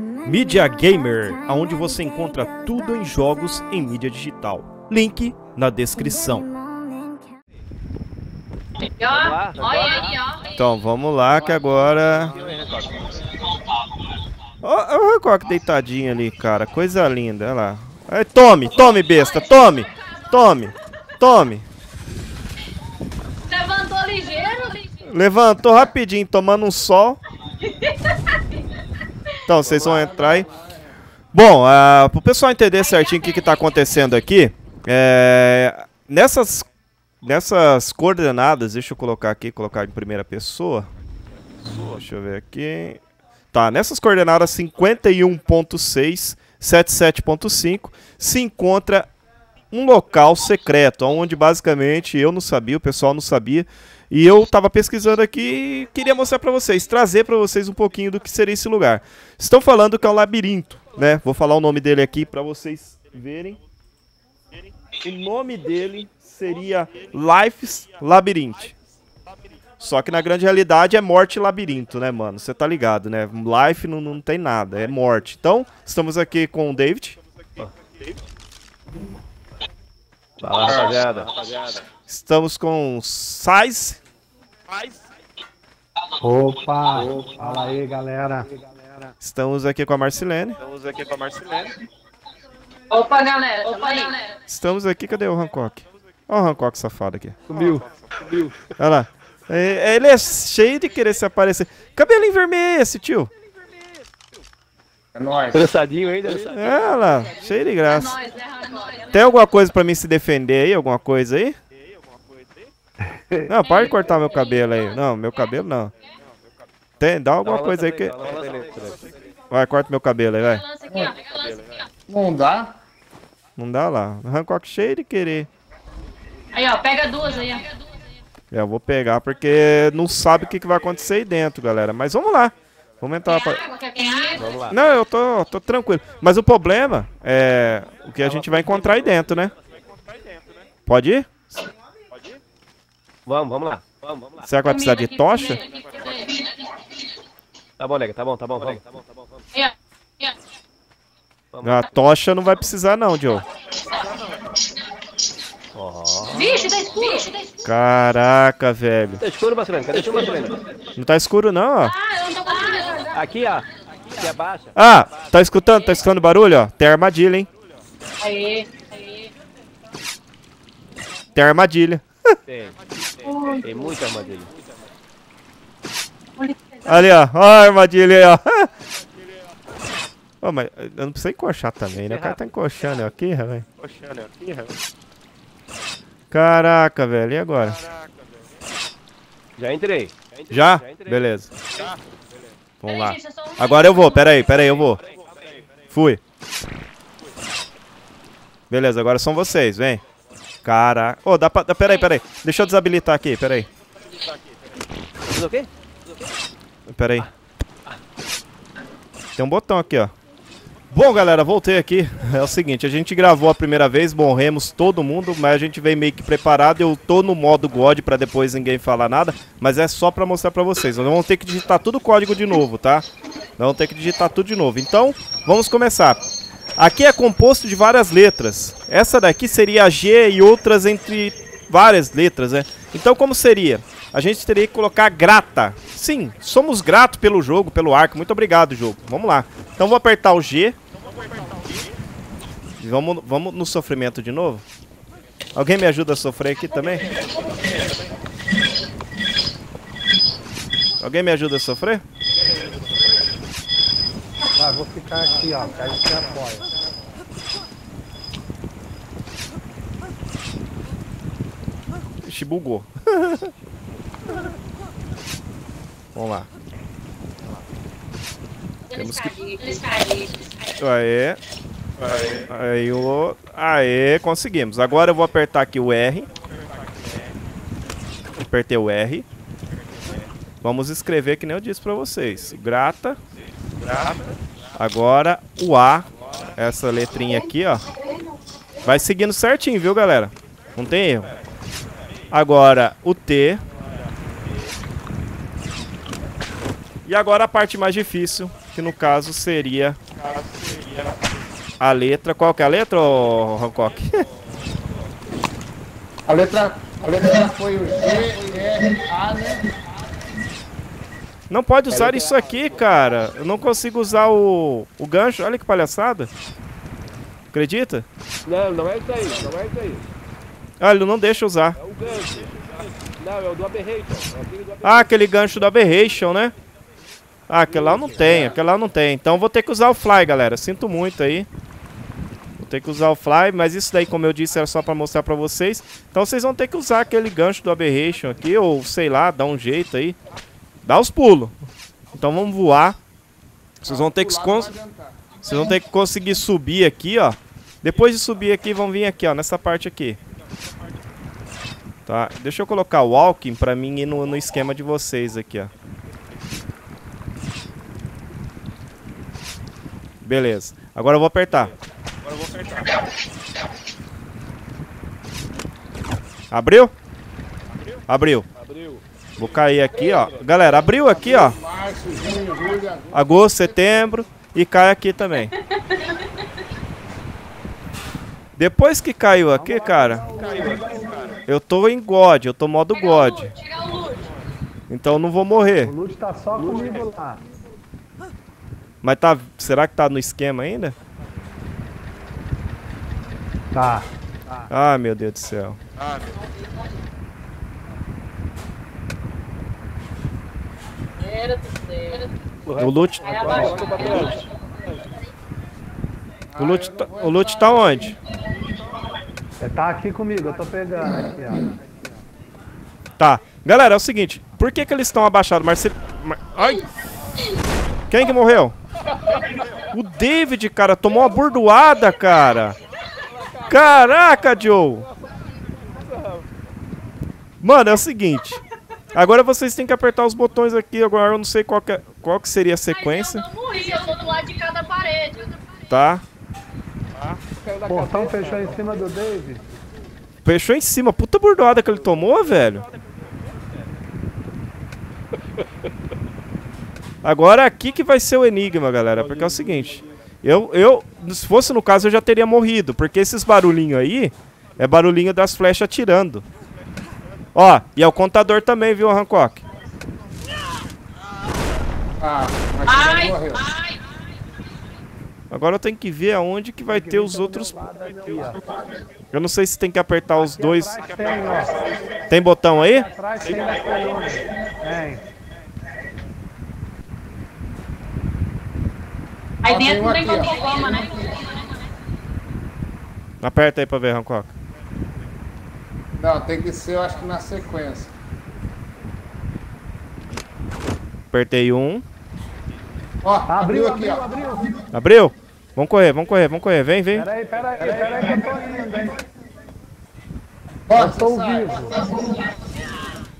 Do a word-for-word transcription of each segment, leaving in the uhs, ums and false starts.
Mídia Gamer, onde você encontra tudo em jogos em mídia digital. Link na descrição. Então vamos lá que agora... Olha o Hancock deitadinho ali, cara. Coisa linda, olha lá. Aí, tome, tome, besta, tome, tome, tome. Levantou ligeiro, ligeiro. Levantou rapidinho, tomando um sol. Então, vocês vão entrar aí. Bom, uh, pro pessoal entender certinho o que que tá acontecendo aqui, é, nessas, nessas coordenadas, deixa eu colocar aqui, colocar em primeira pessoa. Deixa eu ver aqui. Tá, nessas coordenadas cinquenta e um ponto seis, setenta e sete ponto cinco se encontra um local secreto, onde basicamente eu não sabia, o pessoal não sabia, e eu tava pesquisando aqui e queria mostrar pra vocês, trazer pra vocês um pouquinho do que seria esse lugar. Estão falando que é um labirinto, né? Vou falar o nome dele aqui pra vocês verem. O nome dele seria Life's Labirinto. Só que na grande realidade é morte e labirinto, né, mano? Você tá ligado, né? Life não, não tem nada, é morte. Então, estamos aqui com o David. Fala, rapaziada. Estamos com o Saiz. Opa, opa! Fala aí, galera. Estamos aqui com a Marcelene. Estamos aqui com a Marcelene. Opa, galera. Opa, galera. Estamos aqui, cadê o Hancock? Olha o Hancock safado aqui. Sumiu. Sumiu. Olha lá. É, ele é cheio de querer se aparecer. Cabelinho vermelho é esse, tio. É nóis. Dançadinho ainda. É, lá, cheio de graça. É nóis, é nóis, é nóis. Tem alguma coisa pra mim se defender aí? Alguma coisa aí? Não, para de cortar meu cabelo aí. Não, meu cabelo não. Tem, dá alguma coisa aí que... Vai, corta meu cabelo aí, vai. Não dá? Não dá lá. Hancock cheio de querer. Aí, ó, pega duas aí, ó. Eu vou pegar porque não sabe o que que vai acontecer aí dentro, galera. Mas vamos lá. Vamos entrar pra... Não, eu tô, tô tranquilo. Mas o problema é o que a gente vai encontrar aí dentro, né? Pode ir? Vamos, vamos lá. Será que vai precisar de tocha? Tá bom, nega. Tá bom, tá bom, vamos. A tocha não vai precisar não, Joe. Vixe, tá escuro. Caraca, velho. Tá escuro, Marcelene? Cadê o Marcelene? Não tá escuro, não, ó. Aqui, ó. Aqui abaixo. Ah, tá escutando? Tá escutando barulho, ó? Tem armadilha, hein? Aê, aê. Tem armadilha. Tem. Tem, tem muita armadilha. Ali, ó. Ó a armadilha aí, ó. Ó, oh, mas eu não preciso encoxar também, né? O cara tá encoxando aqui, velho. Encoxando aqui, velho. Caraca, velho, e agora? Caraca, velho. Já entrei. Já? Entrei, já? já entrei. Beleza. Já. Beleza. Vamos lá. Agora eu vou, pera aí, pera aí, eu vou. Fui. Beleza, agora são vocês, vem. Caraca. Ô, oh, dá pra. Pera aí, pera aí. Deixa eu desabilitar aqui, pera aí. Pera aí. Tem um botão aqui, ó. Bom, galera, voltei aqui. É o seguinte, a gente gravou a primeira vez, morremos todo mundo, mas a gente veio meio que preparado. Eu tô no modo God pra depois ninguém falar nada, mas é só pra mostrar pra vocês. Nós vamos ter que digitar todo o código de novo, tá? Nós vamos ter que digitar tudo de novo. Então, vamos começar. Aqui é composto de várias letras. Essa daqui seria a G e outras entre várias letras, né? Então, como seria? A gente teria que colocar grata. Sim, somos gratos pelo jogo, pelo arco. Muito obrigado, jogo. Vamos lá. Então vou apertar o G. Vamos, vamos no sofrimento de novo? Alguém me ajuda a sofrer aqui também? Alguém me ajuda a sofrer? Ah, vou ficar aqui, ó. Aí você apoia. Ixi, bugou. Vamos lá. Temos que... Aê. Aê. Aê, conseguimos. Agora eu vou apertar aqui o R. Apertei o R. Vamos escrever que nem eu disse pra vocês. Grata. Agora o A. Essa letrinha aqui, ó. Vai seguindo certinho, viu, galera? Não tem erro. Agora o T. E agora a parte mais difícil, que no caso seria a letra... Qual que é a letra, ô Hancock? A letra, a letra foi o G, R, A, né? Não pode usar isso aqui, cara. Eu não consigo usar o, o gancho. Olha que palhaçada. Acredita? Não, não é isso aí. Não é isso aí. Ah, ele não deixa usar. É o gancho. Não, é o do Aberration. É aquele do Aberration. Ah, aquele gancho do Aberration, né? Ah, aquele lá não tem. Aquele lá não tem. Então vou ter que usar o fly, galera. Sinto muito aí. Vou ter que usar o fly. Mas isso daí, como eu disse, era só pra mostrar pra vocês. Então vocês vão ter que usar aquele gancho do Aberration aqui. Ou sei lá, dar um jeito aí. Dá os pulos. Então vamos voar. Vocês vão ter que cons... Vocês vão ter que conseguir subir aqui, ó. Depois de subir aqui, vão vir aqui, ó, nessa parte aqui. Tá? Deixa eu colocar o walking pra mim ir no, no esquema de vocês aqui, ó. Beleza. Agora eu vou apertar. Agora eu vou apertar. Abriu? Abriu. Abriu. Vou cair aqui, ó. Galera, abriu aqui, ó. Agosto, setembro. E cai aqui também. Depois que caiu aqui, cara, eu tô em God, eu tô modo God. Então eu não vou morrer. O loot tá só comigo lá. Mas tá. Será que tá no esquema ainda? Tá. Ah, meu Deus do céu. Ah, meu Deus do céu. O loot... O loot tá, o loot tá onde? Você tá aqui comigo, eu tô pegando aqui, ó. Tá. Galera, é o seguinte. Por que que eles estão abaixados? Marcel... Mar... Ai! Quem que morreu? O David, cara, tomou uma bordoada, cara. Caraca, Joe! Mano, é o seguinte. Agora vocês têm que apertar os botões aqui. Agora eu não sei qual que, é, qual que seria a sequência. Mas eu não morri, eu tô do lado de cada parede. Tá. Tá. O portão fechou em cima do David. Fechou em cima. Puta bordoada que ele tomou, velho. Agora aqui que vai ser o enigma, galera. Porque é o seguinte. Eu, eu se fosse no caso, eu já teria morrido. Porque esses barulhinhos aí é barulhinho das flechas atirando. Ó, e é o contador também, viu, Hancock? Ah, ai, ai, ai. Agora eu tenho que ver aonde que vai ter os outros... Eu não sei se tem que apertar os dois. Tem botão aí? Aí dentro não tem botão, né? Aperta aí pra ver, Hancock. Não, tem que ser, eu acho que na sequência. Apertei um. Ó, abriu, abriu aqui, abriu, ó. Abriu. Abriu? Vamos correr, vamos correr, vamos correr. Vem, vem. Peraí, peraí, peraí que eu tô indo, hein. Ó, eu tô vivo.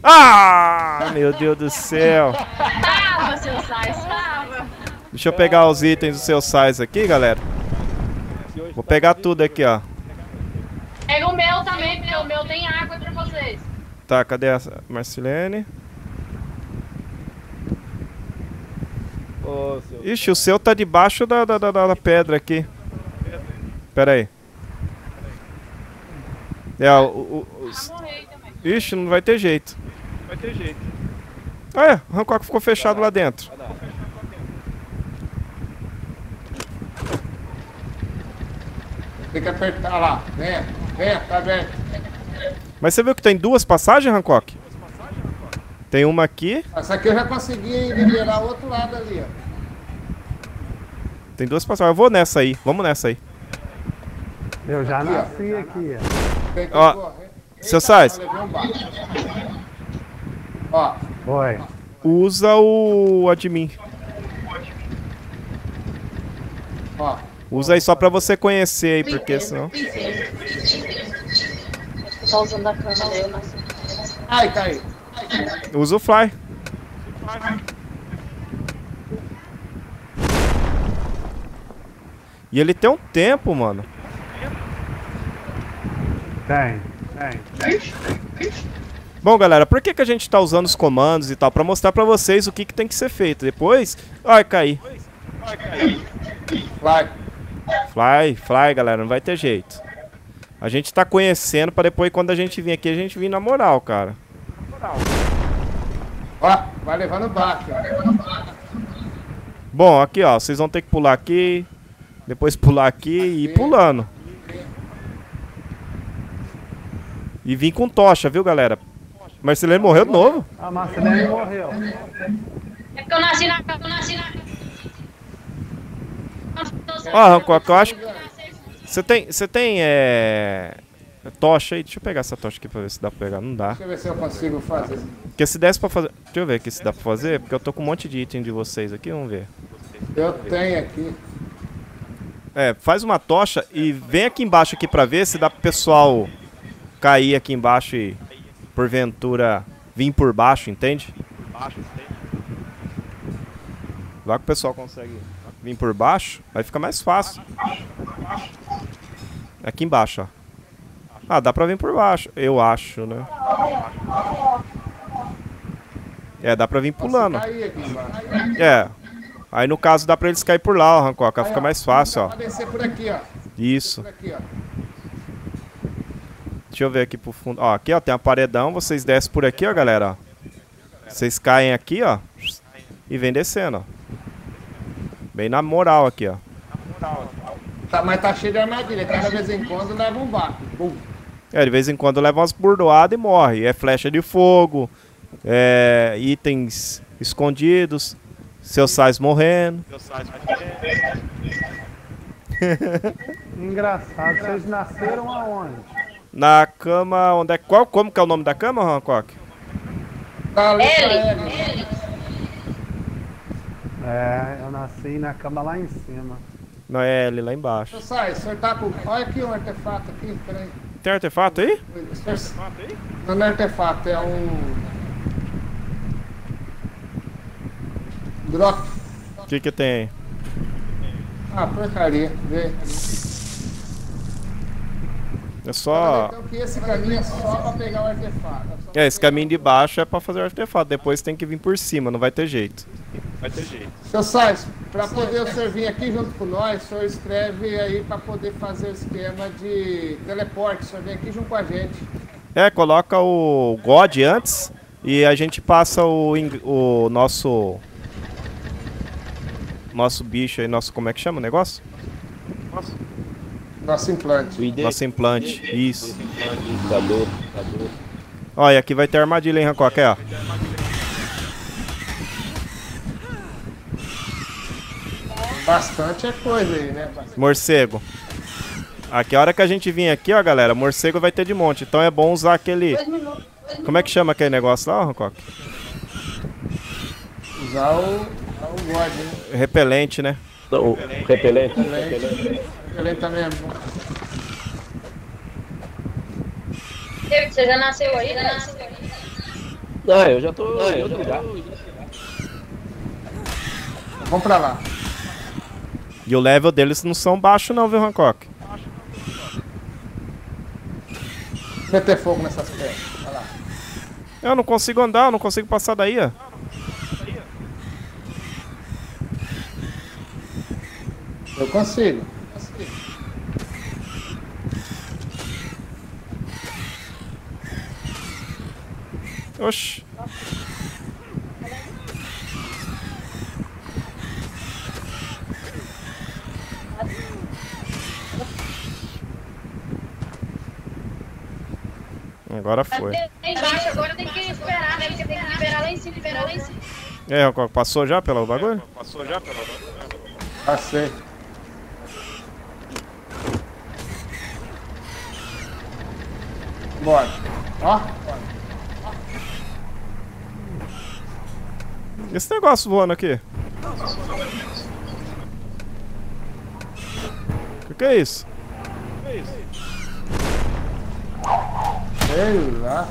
Ah, meu Deus do céu. Tava, seu Saiz, tava. Deixa eu pegar os itens do seu Saiz aqui, galera. Vou pegar tudo aqui, ó. Pega o meu também, meu. O meu tem água pra vocês. Tá, cadê a Marcelene? Oh, seu... Ixi, o seu tá debaixo da, da, da, da pedra aqui. Pera aí. É, o... o, o... Ixi, não vai ter jeito. Vai ter jeito. Ah, é. O Hancock ficou fechado lá dentro. Tem que apertar lá. Vem, vem, tá aberto. Mas você viu que tem duas passagens, Hancock? Duas passagens, Hancock? Tem uma aqui. Essa aqui eu já consegui liberar o outro lado ali, ó. Tem duas passagens. Eu vou nessa aí. Vamos nessa aí. Eu já aqui, nasci ó. Aqui, ó. Tem que ó. Correr. Seu Saiz. Um ó. Oi. Usa o admin. Ó. Usa aí só pra você conhecer aí, porque senão... Só usando a câmera. Ai, caiu. Usa o fly. E ele tem um tempo, mano. Tem, tem. Bom, galera, por que que a gente tá usando os comandos e tal? Pra mostrar pra vocês o que que tem que ser feito. Depois... Ai, caiu. Fly. Fly, fly, galera. Não vai ter jeito. A gente tá conhecendo pra depois, quando a gente vir aqui, a gente vir na moral, cara. Na moral. Ó, vai levando baixo. Bom, aqui, ó. Vocês vão ter que pular aqui. Depois pular aqui, aqui. E ir pulando. E vim com tocha, viu, galera? Marcelene morreu de novo. Ah, Marcelene morreu. É que eu nasci na... Eu nasci na... Ó, Rancor, eu acho que... Você tem... Você tem, é... tocha aí? Deixa eu pegar essa tocha aqui pra ver se dá pra pegar. Não dá. Deixa eu ver se eu consigo fazer. Porque se desse pra fazer... Deixa eu ver aqui se dá pra fazer, porque eu tô com um monte de item de vocês aqui, vamos ver. Eu tenho aqui. É, faz uma tocha e vem aqui embaixo aqui pra ver se dá pro pessoal cair aqui embaixo e... porventura vim por baixo, entende? Lá que o pessoal consegue vir por baixo, vai ficar mais fácil. Aqui embaixo, ó. Ah, dá pra vir por baixo, eu acho, né? É, dá pra vir pulando. É. Aí no caso dá pra eles cair por lá, ó, Hancock. Fica mais fácil, ó. Isso. Deixa eu ver aqui pro fundo. Ó, aqui, ó, tem um paredão. Vocês descem por aqui, ó, galera. Vocês caem aqui, ó. E vem descendo, ó. Bem na moral aqui, ó. Tá, mas tá cheio de armadilha. Cada vez em quando leva um vácuo. Bum. É, de vez em quando leva umas burdoadas e morre. É flecha de fogo. É... itens escondidos. Seu Saiz morrendo. Seu Saiz morrendo. Engraçado. Vocês nasceram aonde? Na cama, onde é... Qual, como que é o nome da cama, Hancock? L. É, eu nasci na cama lá em cima. Não, é L, lá embaixo. Eu saio, o senhor tá com... Olha aqui um artefato aqui, peraí. Tem artefato aí? Tem artefato aí? Não é artefato, é um... drop. O que que tem aí? Ah, porcaria, vê. É só... Então, que esse caminho é só pra pegar o artefato. É, esse caminho de baixo é pra fazer o artefato. Depois tem que vir por cima, não vai ter jeito. Vai ter jeito. Seu Saiz, pra poder o senhor vir aqui junto com nós, o senhor escreve aí pra poder fazer o esquema de teleporte. O senhor vem aqui junto com a gente. É, coloca o God antes e a gente passa o, o nosso... Nosso bicho aí, nosso... Como é que chama o negócio? Nossa. Nosso implante. I D. Nosso implante, I D. Isso. Olha, aqui vai ter armadilha, hein, Hancock? É, ó. Bastante é coisa aí, né? Bastante. Morcego. Aqui, a hora que a gente vir aqui, ó, galera, morcego vai ter de monte. Então é bom usar aquele... Como é que chama aquele negócio lá, Hancock? Usar o... o God, né? Repelente, né? O repelente. Repelente. Repelente também é bom. Você já nasceu aí? Já nasceu aí? Não, eu já tô. Não, eu já tô, já. Vamos pra lá. E o level deles não são baixos, não, viu, Hancock? Vai ter fogo nessas pernas. Vai lá. Eu não consigo andar, eu não consigo passar daí, ó. Eu consigo. consigo. Oxi. Agora foi. Agora tem que esperar, né? Porque tem que liberar lá em cima, liberar lá em cima. É, passou já pelo bagulho? É, passou já pelo bagulho. Passei. Bora. Ó. Esse negócio voando aqui. O que é isso? O que é isso? Sei lá.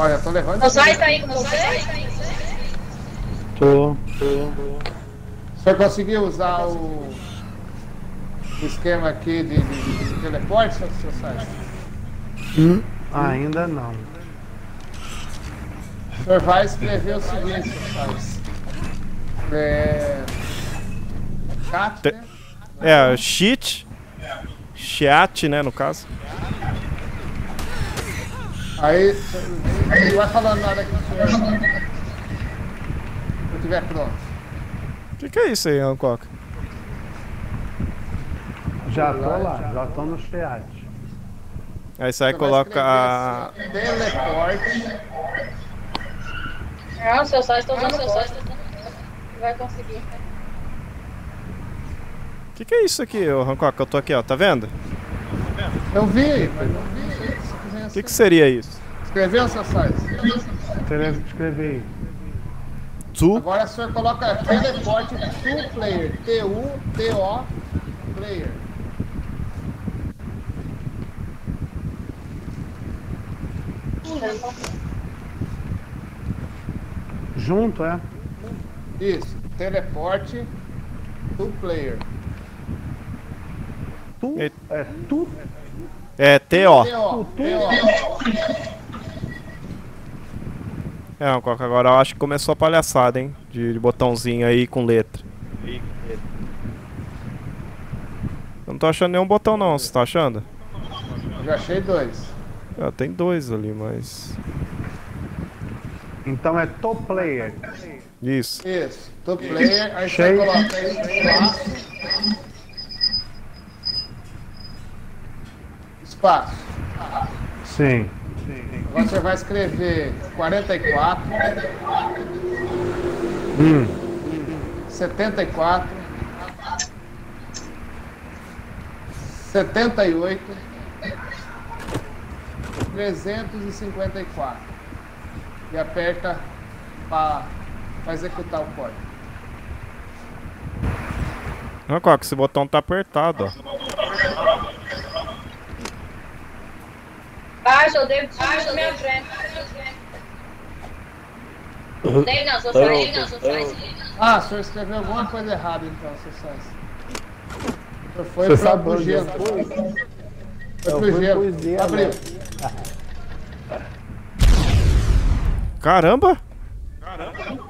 Olha, tô levando. O Saiz tá aí com você? Tô, tô, tô. Você conseguiu usar o... o esquema aqui de, de, de teleporte, seu Saiz? Hum? Ainda não. O senhor vai escrever o seguinte, Saiz. É... Chat, né? É, cheat. Chat, né, no caso. Aí, não vai falando nada aqui. Se eu estiver pronto. O que, que é isso aí, Hancock? Já tô lá, já tô no chat. Aí sai e coloca a... Ah, o seu site tá usando o seu site. Vai conseguir. O que, que é isso aqui, ô Hancock? Eu tô aqui, ó. Tá vendo? Eu vi, mas não vi. O que, que seria isso? Escreveu, seu site? Escrevei. Tu? Agora o senhor coloca teleporte to player. T U T O player. Junto, é? Isso, teleporte to player. Tu? É, é tu? É T O. É, Coca, agora eu acho que começou a palhaçada, hein? De, de botãozinho aí com letra. Eu não tô achando nenhum botão não, você tá achando? Eu já achei dois. Ah, tem dois ali, mas... Então é top player. Isso. Isso, top player, aí você coloca aí espaço. Sim. Agora você vai escrever quarenta e quatro, hum. setenta e quatro, setenta e oito, trezentos e cinquenta e quatro e aperta para executar o código. Não, Coca, esse botão tá apertado, ó. Baixa, eu devo baixa na minha frente. Não, não, só faz, não, só faz. Ah, o senhor escreveu alguma coisa errada então, seu Saiz. O senhor foi pra bugio. Foi pro gelo. Abriu. Caramba! Caramba!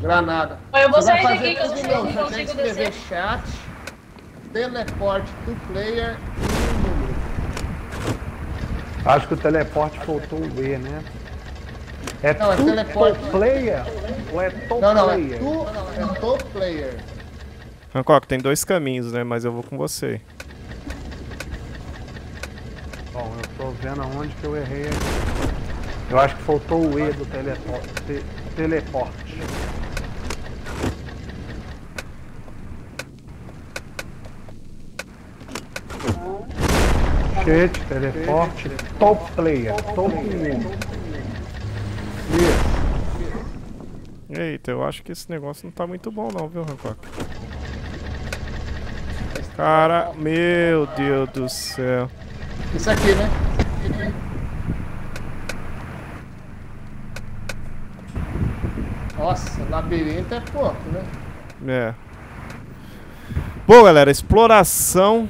Granada. Eu vou sair daqui que eu não consigo descer. Chat, teleporte do player. Acho que o teleporte faltou o B, né? É não, tu é teleporte player ou é top não, não, player? Não, é tu, é top player. Hancock, tem dois caminhos, né? Mas eu vou com você. Bom, eu tô vendo aonde que eu errei aqui. Eu acho que faltou o E do teleporte. Te, teleporte. Teleporte, top player, top player. Eita, eu acho que esse negócio não tá muito bom não, viu, Hancock? Cara, meu Deus do céu. Isso aqui, né? Nossa, labirinto é pouco, né? É. Bom, galera, exploração...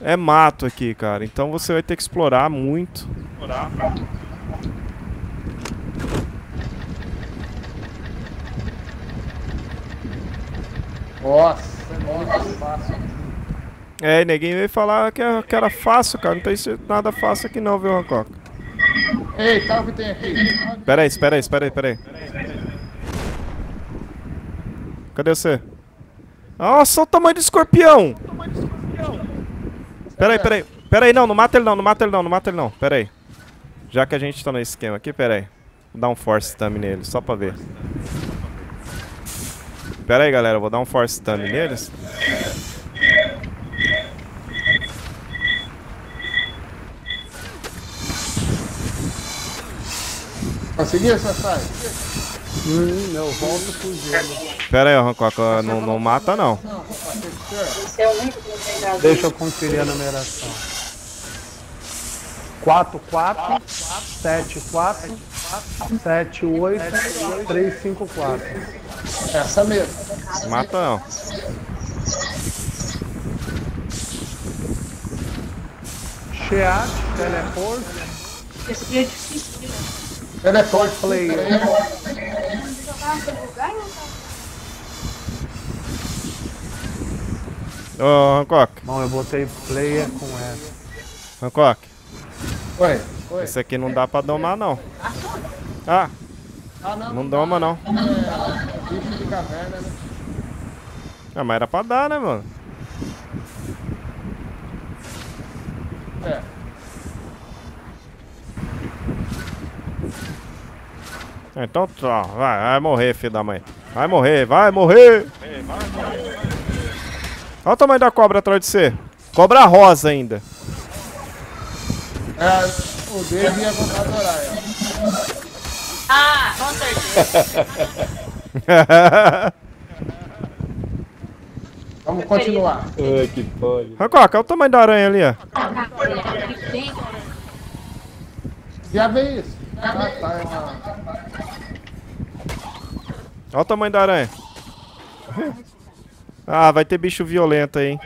É mato aqui, cara. Então você vai ter que explorar muito. Explorar. Nossa, é muito fácil. É, ninguém veio falar que era fácil, cara. Não tem nada fácil aqui não, viu, Hancock? Ei, tá o que tem aqui? Pera aí, espera aí, espera aí, espera aí. Cadê você? Nossa, olha o tamanho do escorpião! O tamanho do escorpião! Pera aí, pera aí, pera aí, não, não mata ele não, não mata ele não, não mata ele não, pera aí. Já que a gente tá no esquema aqui, pera aí. Vou dar um force thumb nele, só pra ver. Pera aí, galera, vou dar um force thumb neles. Conseguiu, Sassai? Hum, não, volta pro gelo. Pera aí, Hancock, não, não mata não. Deixa eu conferir a numeração. quatro, quatro, sete, quatro, sete, oito, três, cinco, quatro. Essa mesmo. Mata não. Cheat, teleport. Esse aqui é difícil. Teleport player. Ô, oh, Hancock. Bom, eu botei player com essa. Hancock. Oi. Oi. Esse aqui não dá pra domar, não. Ah. Ah, não, não doma, não. É, bicho de caverna, né? Ah, mas era pra dar, né, mano? É. Então, tá. Vai, vai morrer, filho da mãe. Vai morrer, vai morrer. Vai, vai morrer. Olha o tamanho da cobra atrás de você. Cobra rosa ainda. É, o David ia voltar a adorar ela. Ah, com certeza. Vamos continuar. Ai, que foda. Hancock, olha o tamanho da aranha ali, ó. Já vê isso. Já ah, tá, é uma... Olha o tamanho da aranha. Ah, vai ter bicho violento aí, hein?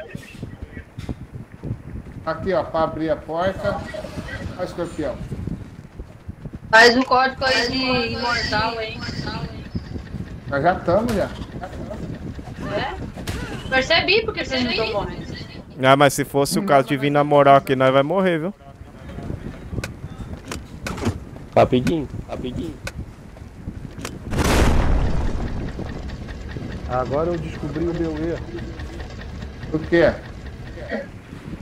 Aqui, ó, pra abrir a porta. Olha o escorpião. Faz um código aí de imortal, hein? Nós já estamos, já. É? Percebi, porque vocês não estão morrendo. Ah, mas se fosse o caso de vir namorar aqui, nós vai morrer, viu? Rapidinho, rapidinho. Agora eu descobri o meu erro. O que?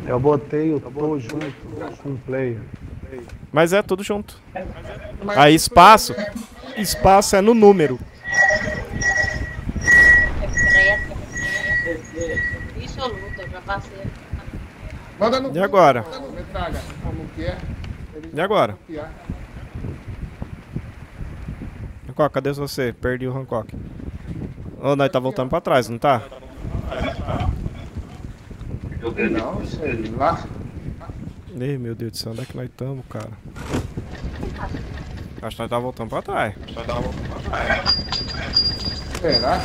Eu botei o tô junto com o player. Mas é tudo junto. Aí espaço, espaço é no número. E agora? E agora? Hancock, cadê você? Perdi o Hancock. Ou oh, nós tá voltando pra trás, não tá? Não, sei lá. Ei, meu Deus do céu, onde é que nós estamos, cara? Acho que nós tá voltando pra trás. Acho que nós tá voltando pra trás. Será?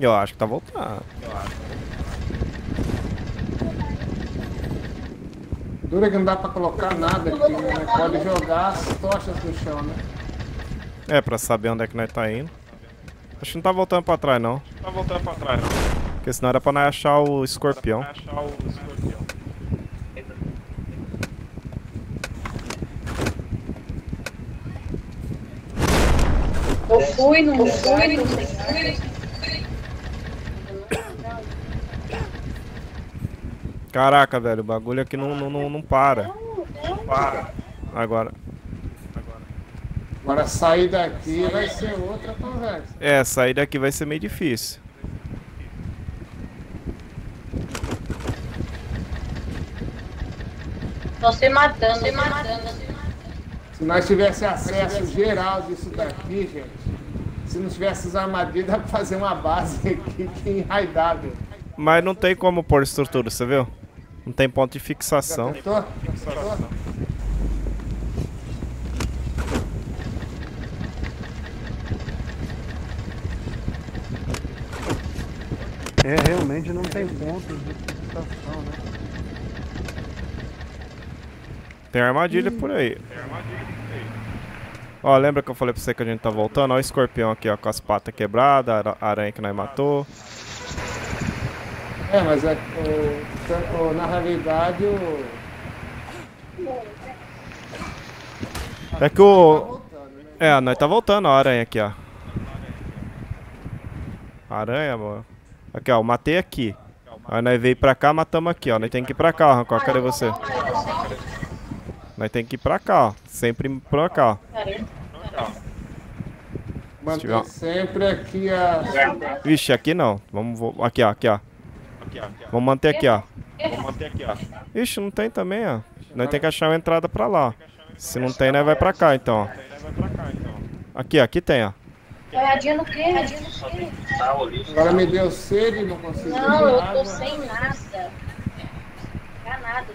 Eu acho que tá voltando. Dura que não dá pra colocar nada aqui, né? Pode jogar as tochas no chão, né? É, pra saber onde é que nós tá indo. Acho que não tá voltando pra trás, não. Não tá voltando pra trás, não. Porque senão era pra nós achar o escorpião. Era pra nós achar o escorpião. Eu fui, não fui, não fui. Caraca, velho, o bagulho aqui não, não, não, não para. Não para. Agora. Agora sair daqui vai ser outra conversa. É, sair daqui vai ser meio difícil. Tô se matando, se matando. Se nós tivéssemos acesso geral disso daqui, gente, se não tivesse as armadilhas, dá pra fazer uma base aqui que é enraidável. Mas não tem como pôr estrutura, você viu? Não tem ponto de fixação. É, realmente não tem ponto de fixação, né? Tem armadilha hum. por aí. Tem armadilha por aí. Ó, lembra que eu falei pra você que a gente tá voltando? Ó o escorpião aqui, ó, com as patas quebradas, a aranha que nós matou. É, mas é, o, o, na realidade o... É que o... É, nós tá voltando a aranha aqui, ó. Aranha, mano. Aqui, ó, eu matei aqui. Aí nós veio pra cá, matamos aqui, ó. Nós tem que ir pra cá, ó, Rancor, cadê você? Nós tem que ir pra cá, ó. Sempre pra cá, ó. Mantém sempre aqui a... Vixe, aqui não. Vamos... Aqui, ó, aqui, ó. Aqui, ó, aqui, ó. Vamos manter aqui, ó. Vamos manter aqui, ó. Ixi, não tem também, ó. Nós temos que achar uma entrada pra lá. Se não tem, nós vai pra cá, então, ó. Aqui, ó, aqui tem, ó. Olhadinha no quê? Agora me deu sede e não consigo. Não, eu tô sem nada. Enganado.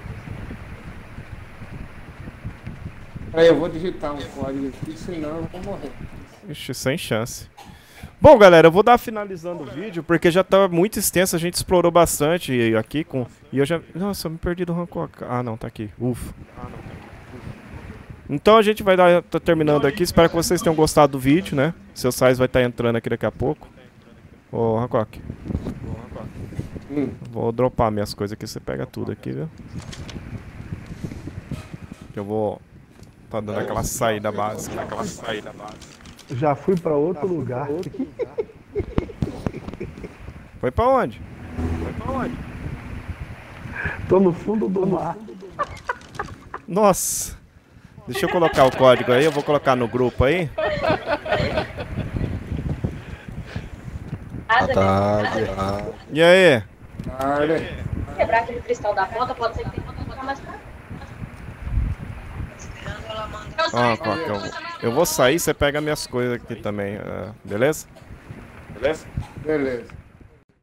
Peraí, eu vou digitar um código aqui, senão eu vou morrer. Ixi, sem chance. Bom, galera, eu vou dar finalizando o vídeo, porque já tá muito extenso, a gente explorou bastante aqui com... E eu já... Nossa, eu me perdi do Hancock. Ah, não, tá aqui. Ufa. Então a gente vai dar... Tá terminando aqui. Espero que vocês tenham gostado do vídeo, né? Seu Saiz vai estar tá entrando aqui daqui a pouco. Ô, Hancock. Hum. Vou dropar minhas coisas aqui, você pega tudo aqui, viu? Eu vou... Tá dando aquela saída básica, aquela saída básica. Já fui pra outro Já lugar. Pra outro lugar. Foi pra onde? Foi pra onde? Tô no fundo do mar. Nossa! Deixa eu colocar o código aí, eu vou colocar no grupo aí. Ah, tá. E aí? Se quebrar aquele cristal da ponta, pode ser que tenha outra coisa mais pra cá. Ah, eu, eu vou sair, você pega minhas coisas aqui também, uh, beleza? Beleza? Beleza.